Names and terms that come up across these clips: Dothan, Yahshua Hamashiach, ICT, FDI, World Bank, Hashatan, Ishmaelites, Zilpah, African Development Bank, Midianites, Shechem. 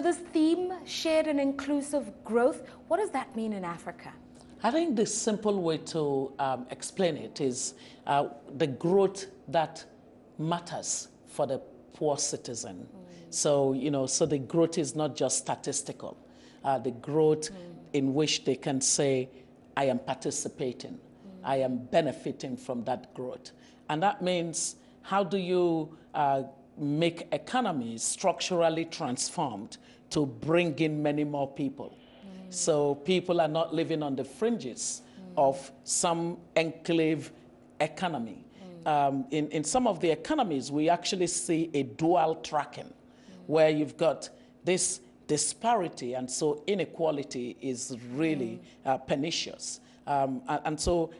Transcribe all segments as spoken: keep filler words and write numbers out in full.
So this theme, shared and inclusive growth, what does that mean in Africa? I think the simple way to um, explain it is uh, the growth that matters for the poor citizen. Mm. So, you know, so the growth is not just statistical. Uh, the growth mm. in which they can say, I am participating, mm. I am benefiting from that growth. And that means, how do you uh, make economies structurally transformed to bring in many more people? Mm. So people are not living on the fringes mm. of some enclave economy. Mm. Um, in, in some of the economies, we actually see a dual tracking mm. where you've got this disparity, and so inequality is really mm. uh, pernicious. Um, and, and so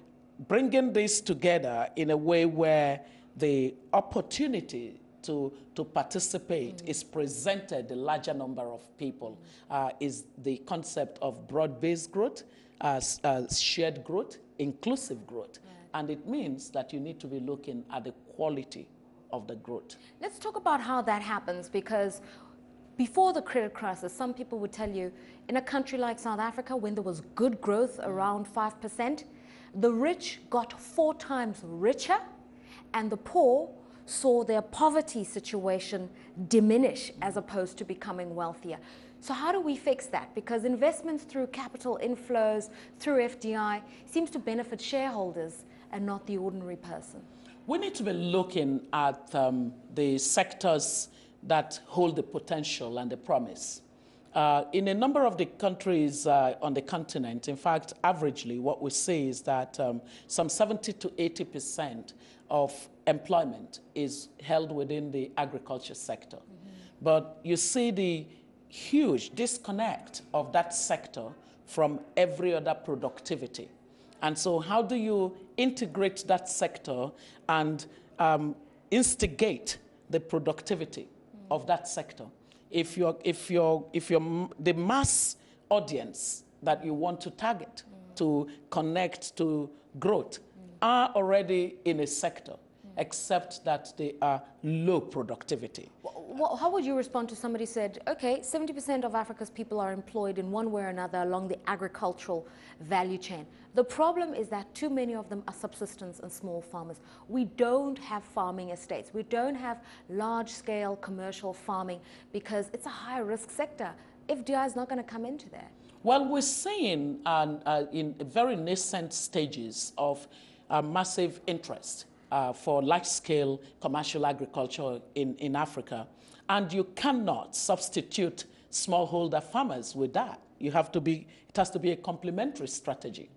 bringing this together in a way where the opportunity to, to participate mm. is presented to a larger number of people uh, is the concept of broad-based growth, uh, uh, shared growth, inclusive growth. Right. And it means that you need to be looking at the quality of the growth. Let's talk about how that happens, because before the credit crisis, some people would tell you, in a country like South Africa, when there was good growth, mm. around five percent, the rich got four times richer, and the poor saw their poverty situation diminish as opposed to becoming wealthier. So how do we fix that? Because investments through capital inflows, through F D I, seems to benefit shareholders and not the ordinary person. We need to be looking at um, the sectors that hold the potential and the promise. Uh, in a number of the countries uh, on the continent, in fact, averagely, what we see is that um, some seventy to eighty percent of employment is held within the agriculture sector. Mm-hmm. But you see the huge disconnect of that sector from every other productivity. And so how do you integrate that sector and um, instigate the productivity mm-hmm. of that sector? If you're, if you're, if you're the mass audience that you want to target mm. to connect to growth mm. are already in a sector, mm. except that they are low productivity. Well, how would you respond to somebody who said, okay, seventy percent of Africa's people are employed in one way or another along the agricultural value chain. The problem is that too many of them are subsistence and small farmers. We don't have farming estates. We don't have large-scale commercial farming because it's a high-risk sector. F D I is not going to come into that. Well, we're seeing uh, uh, in very nascent stages of uh, massive interest Uh, for large-scale commercial agriculture in, in Africa. And you cannot substitute smallholder farmers with that. You have to be, it has to be a complementary strategy.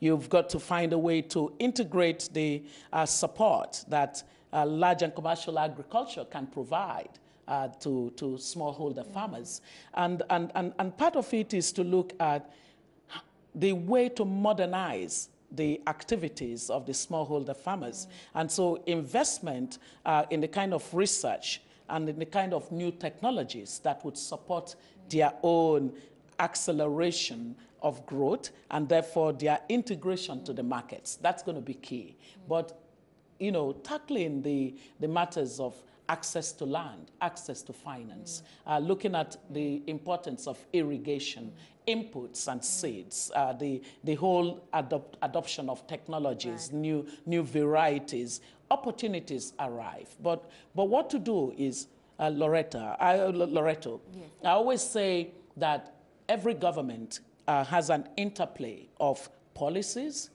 You've got to find a way to integrate the uh, support that uh, large and commercial agriculture can provide uh, to, to smallholder mm-hmm. farmers. And, and, and, and part of it is to look at the way to modernize the activities of the smallholder farmers. Mm. And so investment uh, in the kind of research and in the kind of new technologies that would support mm. their own acceleration of growth and therefore their integration mm. to the markets. That's going to be key. Mm. But, you know, tackling the, the matters of access to land, access to finance, mm. uh, looking at the importance of irrigation, mm. inputs and mm. seeds, uh, the, the whole adopt, adoption of technologies, right. new, new varieties, opportunities arrive. But, but what to do is, uh, Loretta, I, Loretto, yes. I always say that every government uh, has an interplay of policies,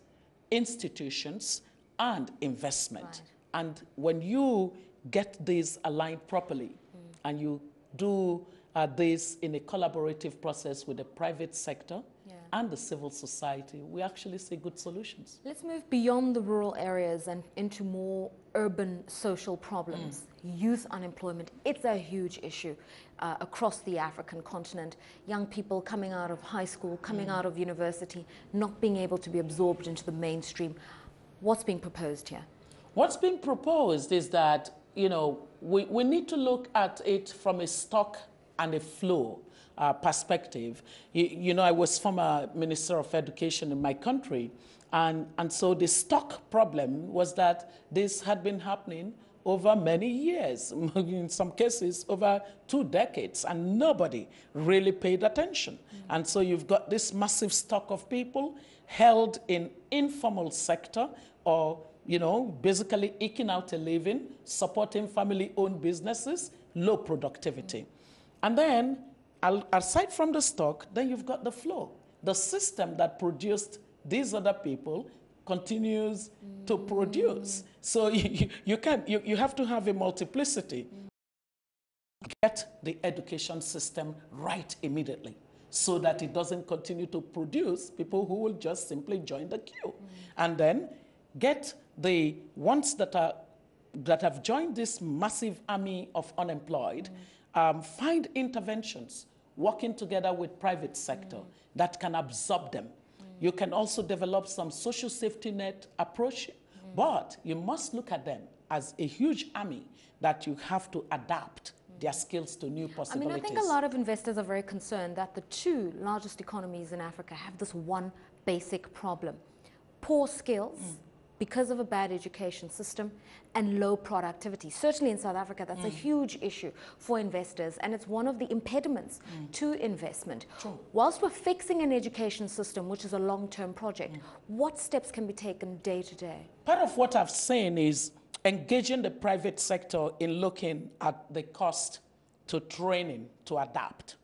institutions, and investment. Right. And when you get these aligned properly, mm. and you do uh, this in a collaborative process with the private sector yeah. and the civil society, we actually see good solutions. Let's move beyond the rural areas and into more urban social problems. Mm. Youth unemployment, it's a huge issue uh, across the African continent. Young people coming out of high school, coming mm. out of university, not being able to be absorbed into the mainstream. What's being proposed here? What's being proposed is that You know, we, we need to look at it from a stock and a flow uh, perspective. You, you know, I was former Minister of Education in my country, and, and so the stock problem was that this had been happening over many years, in some cases over two decades, and nobody really paid attention. Mm-hmm. And so you've got this massive stock of people held in informal sector or, you know, basically eking out a living, supporting family-owned businesses, low productivity. Mm-hmm. And then, aside from the stock, then you've got the flow. The system that produced these other people continues mm. to produce. So you, you, can, you, you have to have a multiplicity. Mm. Get the education system right immediately so that it doesn't continue to produce people who will just simply join the queue. Mm. And then get the ones that, are, that have joined this massive army of unemployed, mm. um, find interventions, working together with private sector mm. that can absorb them. You can also develop some social safety net approach, mm. but you must look at them as a huge army that you have to adapt mm. their skills to new possibilities. I mean, I think a lot of investors are very concerned that the two largest economies in Africa have this one basic problem. Poor skills mm. because of a bad education system and low productivity. Certainly in South Africa, that's mm. a huge issue for investors, and it's one of the impediments mm. to investment. True. Whilst we're fixing an education system, which is a long-term project, mm. what steps can be taken day to day? Part of what I've seen is engaging the private sector in looking at the cost to training to adapt.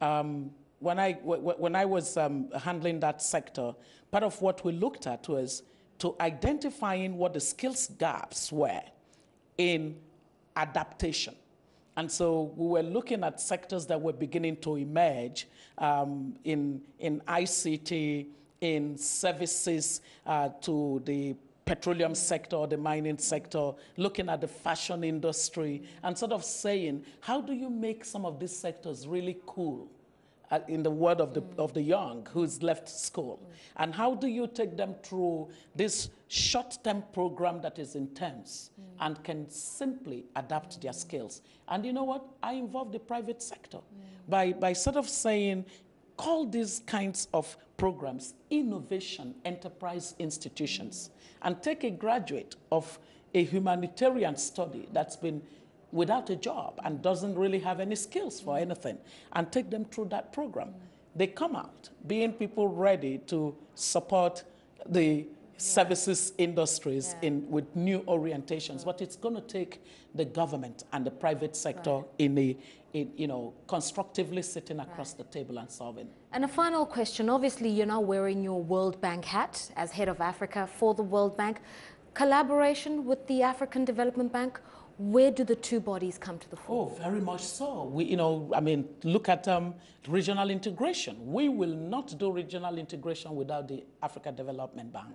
Um, when, I, w when I was um, handling that sector, part of what we looked at was to identifying what the skills gaps were in adaptation. And so we were looking at sectors that were beginning to emerge um, in, in I C T, in services uh, to the petroleum sector or the mining sector, looking at the fashion industry, and sort of saying, how do you make some of these sectors really cool? Uh, in the word of the, mm. of the young who's left school. Mm. And how do you take them through this short-term program that is intense mm. and can simply adapt mm. their skills? And you know what? I involve the private sector mm. by, by sort of saying, call these kinds of programs innovation enterprise institutions mm. and take a graduate of a humanitarian study that's been without a job and doesn't really have any skills for mm. anything, and take them through that program. Mm. They come out being people ready to support the yeah. services industries yeah. in, with new orientations. Right. But it's going to take the government and the private sector right. in the, in, you know, constructively sitting across right. the table and solving. And a final question. Obviously, you're now wearing your World Bank hat as head of Africa for the World Bank. Collaboration with the African Development Bank, where do the two bodies come to the fore? Oh, very much so. We, you know, I mean, look at um, regional integration. We will not do regional integration without the African Development Bank.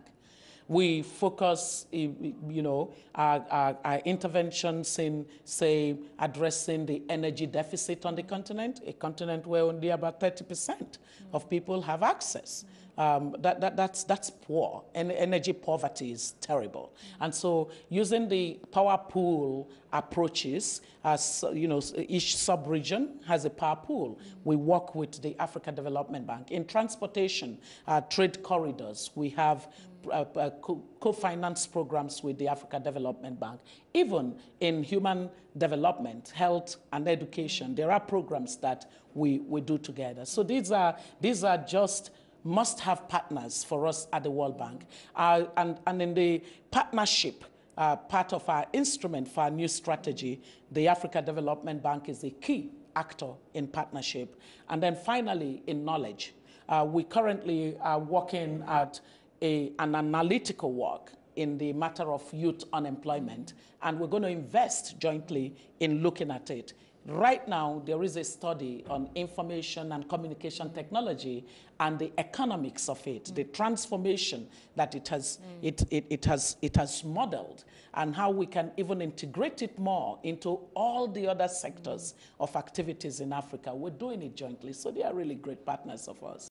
We focus, you know, our, our, our interventions in, say, addressing the energy deficit on the continent, a continent where only about thirty percent mm. of people have access. Mm. Um, that, that, that's, that's poor, and energy poverty is terrible. Mm-hmm. And so using the power pool approaches, as you know, each sub-region has a power pool. Mm-hmm. We work with the African Development Bank. In transportation, uh, trade corridors, we have mm-hmm. uh, uh, co-finance programs with the African Development Bank. Even in human development, health and education, mm-hmm. there are programs that we, we do together. So these are, these are just must-have partners for us at the World Bank. Uh, and, and in the partnership uh, part of our instrument for our new strategy, the Africa Development Bank is a key actor in partnership. And then finally, in knowledge, uh, we currently are working at a, an analytical work in the matter of youth unemployment, and we're going to invest jointly in looking at it. Right now, there is a study on information and communication technology and the economics of it, mm. the transformation that it has, mm. it, it, it has, it has modeled, and how we can even integrate it more into all the other sectors mm. of activities in Africa. We're doing it jointly, so they are really great partners of us.